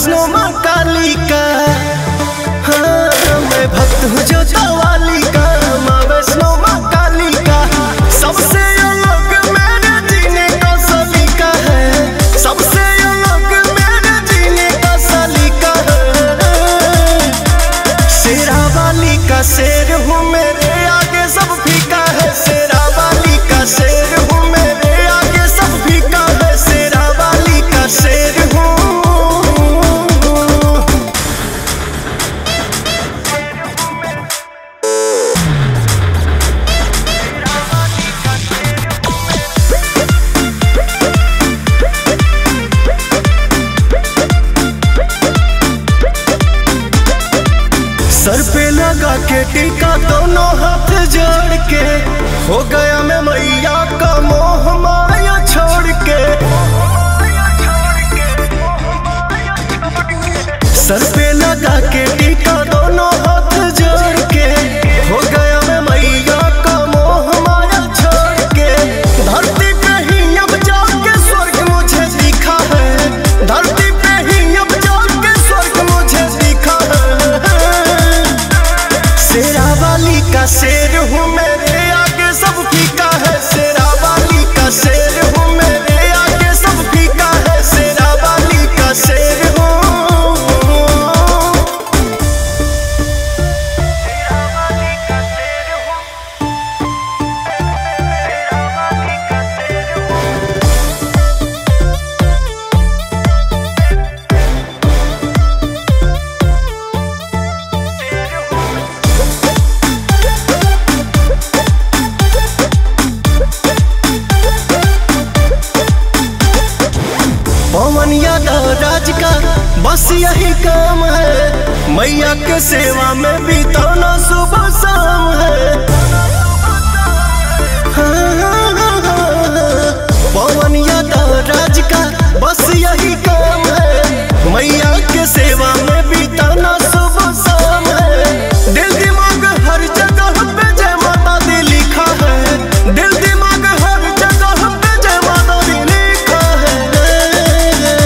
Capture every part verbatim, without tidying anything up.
कृष्णो माँ काली का, हाँ मैं भक्त हूँ जो तवाली का, माँ वैष्णो माँ काली का। सबसे अलग मेरे जीने का सलीका है, सबसे अलग मेरे जीने का सलीका है। शेरा वाली का शेर हूँ मेरे आगे सब फीका है, शेरा वाली का शेर हूँ मेरे आगे सब फीका है, शेरा वाली का शेर। सर पे लगा के टीका दोनों हाथ जोड़ के, हो गया मैं मैया का मोह माया छोड़ के। सर पे लगा के टीका दोनों हाथ जोड़ के, हो गया मैं मैया का मोह माया छोड़ के। धरती पे ही अब जाके स्वर्ग मुझे दिखा है, धरती शेर हूँ मेरे आगे सब फीका है, शेरा वाली का शेर हूँ मेरे आगे सब फीका है, शेरा वाली का शेर पवन यादव राज का। बस यही काम है मैया के सेवा में बिताना सुबह शाम है। पवन यादव राज का बस यही काम है मैया के सेवा में बिताना सुबह शाम है। दिल दिमाग हर जगह पे जय माता दी लिखा है, दिल दिमाग हर जगह पे जय माता दी लिखा है।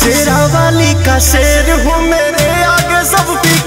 शेरा वाली का शेर हूँ मेरे आगे सब फीका।